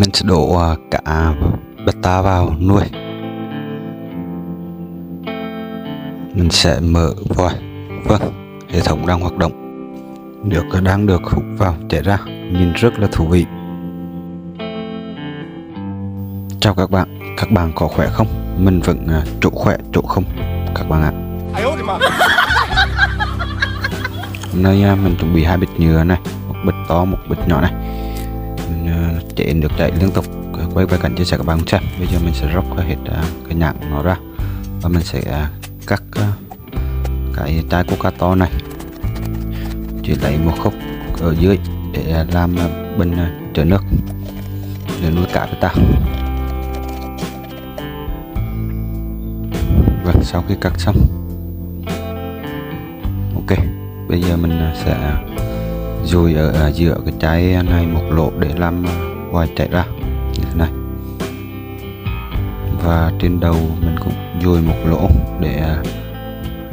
mình sẽ đổ cả beta vào nuôi. Mình sẽ mở vòi. Vâng, hệ thống đang hoạt động. Nước đang được hút vào chảy ra, nhìn rất là thú vị. Chào các bạn có khỏe không? Mình vẫn chỗ khỏe chỗ không các bạn ạ. Hôm nay mình chuẩn bị hai bịch nhựa này, một bịch to một bịch nhỏ này. Mình chế được chạy liên tục, quay về cảnh chia sẻ các bạn xem. Bây giờ mình sẽ róc hết cái nhãn nó ra và mình sẽ cắt cái chai Coca to này, chỉ lấy một khúc ở dưới để làm bình chứa nước để nuôi cá của ta. Và sau khi cắt xong, ok, bây giờ mình sẽ dùi ở giữa cái chai này một lỗ để làm vòi chảy ra như thế này, và trên đầu mình cũng dùi một lỗ để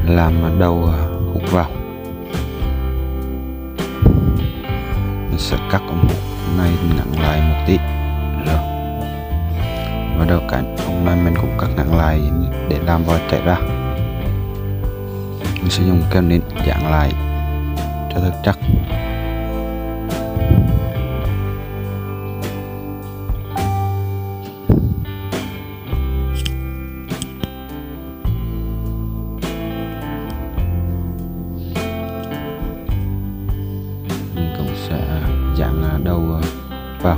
làm đầu hút vào. Mình sẽ cắt ống này ngắn lại một tí rồi, và đầu cạnh ống này mình cũng cắt ngắn lại để làm vòi chảy ra. Mình sẽ dùng keo nến dán lại cho thật chắc. Dạng đầu vào.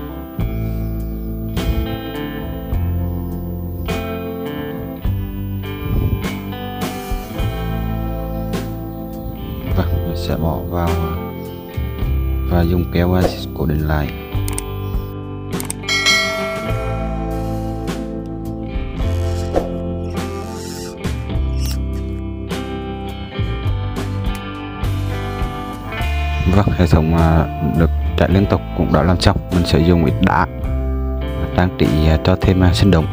Vâng, mình sẽ bỏ vào và dùng kéo cố định lại. Vâng, hệ thống được chạy liên tục cũng đã làm xong. Mình sẽ dùng ít đá trang trí cho thêm sinh động,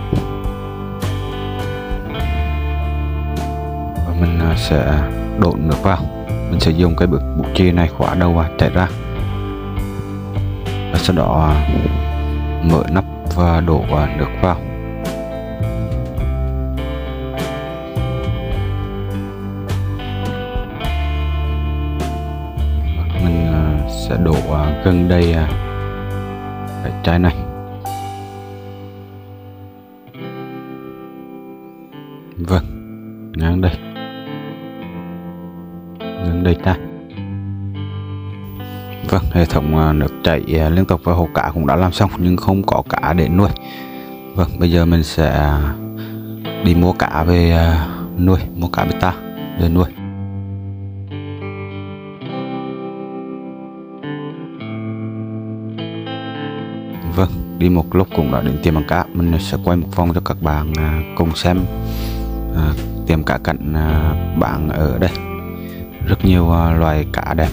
và mình sẽ đổ nước vào. Mình sẽ dùng cái bút chì này khóa đầu và chạy ra, và sau đó mở nắp và đổ nước vào. Sẽ đổ gần đây cái chai này, vâng, ngang đây ta. Vâng, hệ thống nước chảy liên tục và hồ cá cũng đã làm xong, nhưng không có cá để nuôi. Vâng, bây giờ mình sẽ đi mua cá về nuôi, mua cá beta để nuôi. Vâng, đi một lúc cũng đã đến tiệm bán cá. Mình sẽ quay một vòng cho các bạn cùng xem tiệm cá cảnh bạn ở đây. Rất nhiều loài cá đẹp.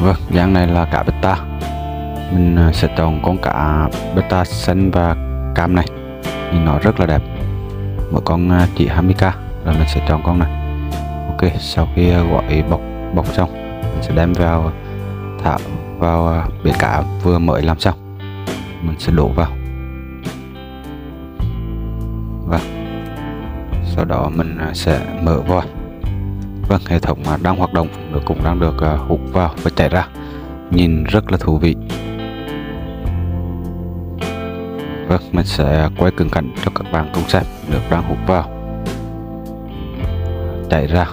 Vâng, dạng này là cá beta. Mình sẽ chọn con cá beta xanh và cam này, nhìn nó rất là đẹp. Mỗi con chỉ 20k, rồi mình sẽ chọn con này. Ok, sau khi gọi bọc xong, mình sẽ đem vào thả vào bể cá vừa mới làm xong. Mình sẽ đổ vào. Vâng, sau đó mình sẽ mở vòi. Vâng, hệ thống đang hoạt động, nước cũng đang được hút vào và chảy ra, nhìn rất là thú vị. Vâng, mình sẽ quay cận cảnh cho các bạn cùng xem. Nước đang hút vào, chảy ra.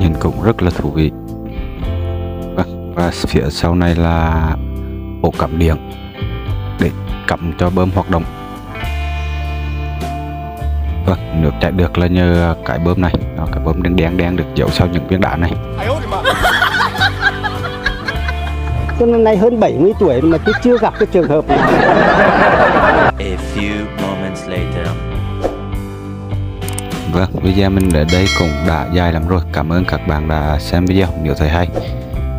nhưng cũng rất là thú vị. Và phía sau này là ổ cắm điện để cắm cho bơm hoạt động. Vâng, nước chảy được là nhờ cái bơm này. Đó, cái bơm đen được giấu sau những viên đá này. Cho nên nay hơn 70 tuổi mà tôi chưa gặp cái trường hợp này. A few moments later. Vâng, video mình ở đây cũng đã dài lắm rồi. Cảm ơn các bạn đã xem video. Nếu thấy hay,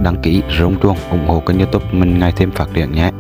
đăng ký, rung chuông, ủng hộ kênh YouTube mình ngày thêm phát triển nhé.